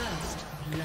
First blood.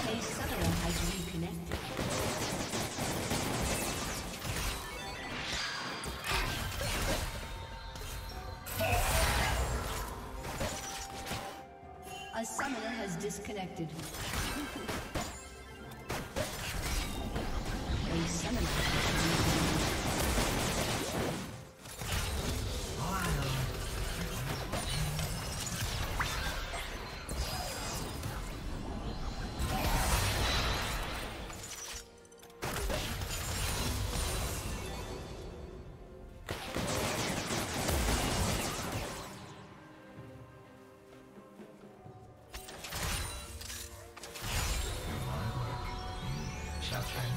A summoner has disconnected. A summoner has disconnected. A summoner has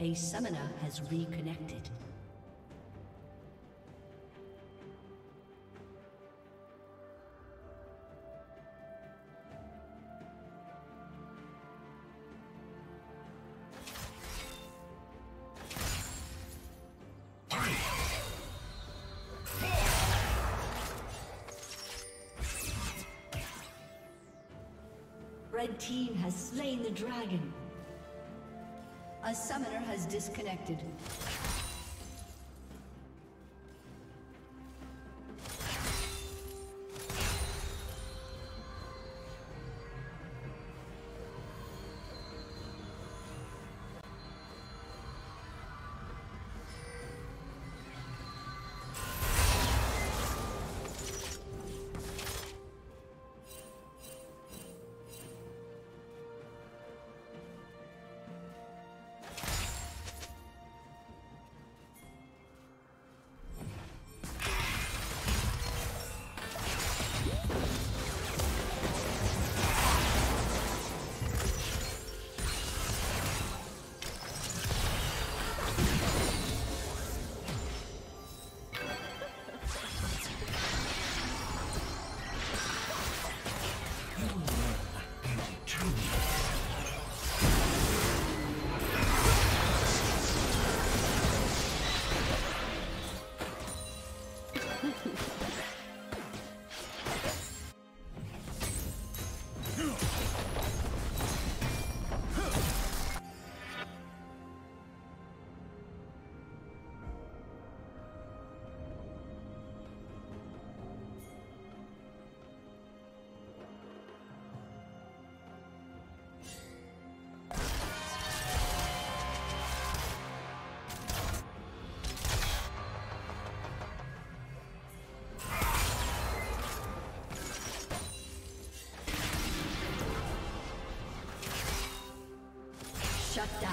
A summoner has reconnected. Red team has slain the dragon. A summoner has disconnected. Shut down.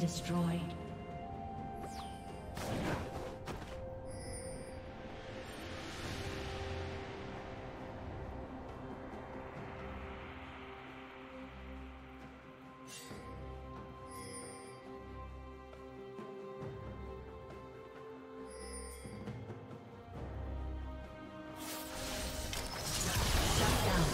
Destroyed. Shut down.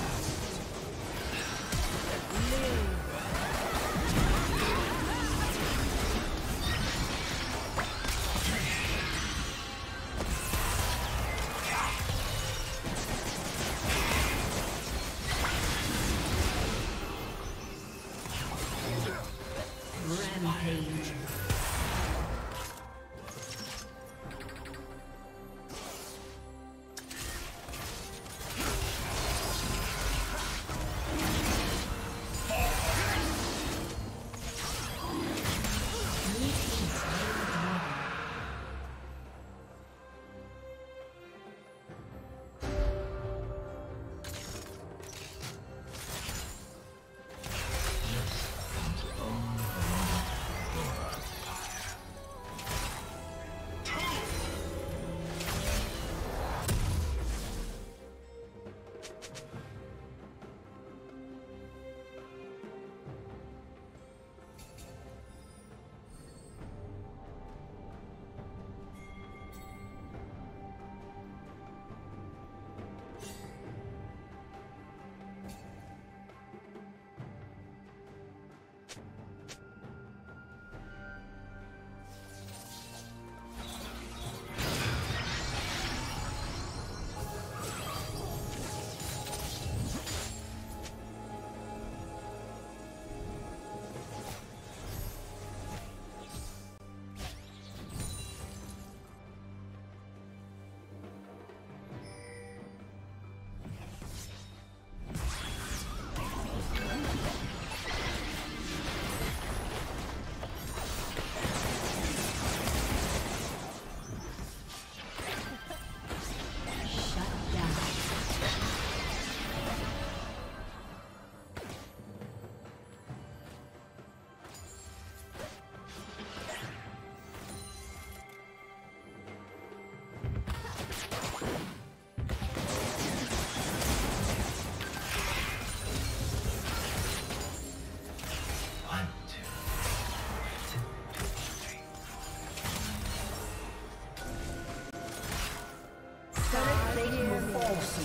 Awesome.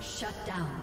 Shut down.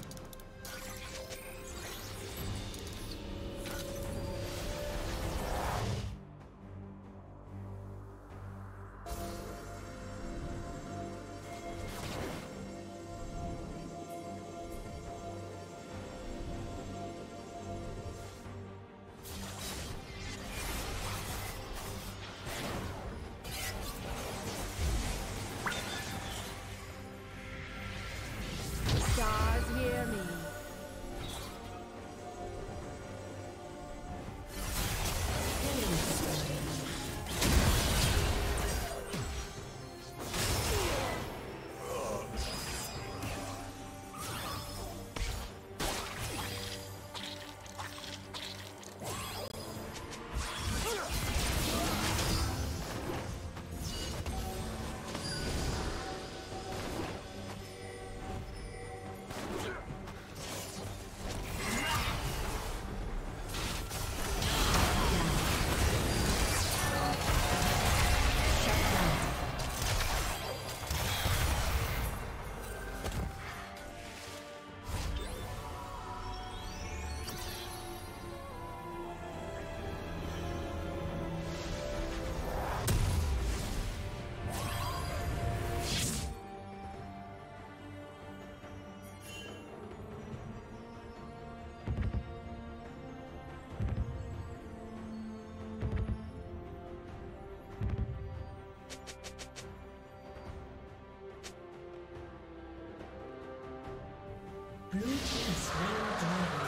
Blue team slain dragon.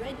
Red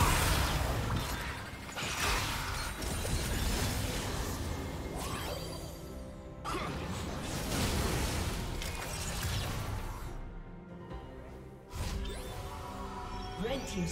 Red team's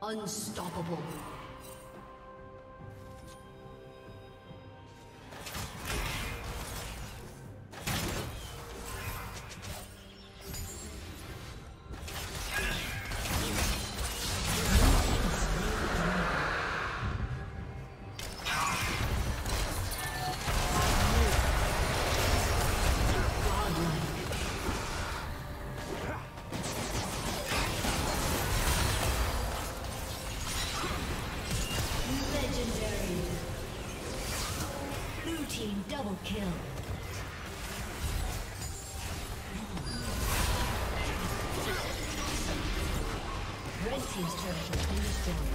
Unstoppable. Team's turret has been destroyed.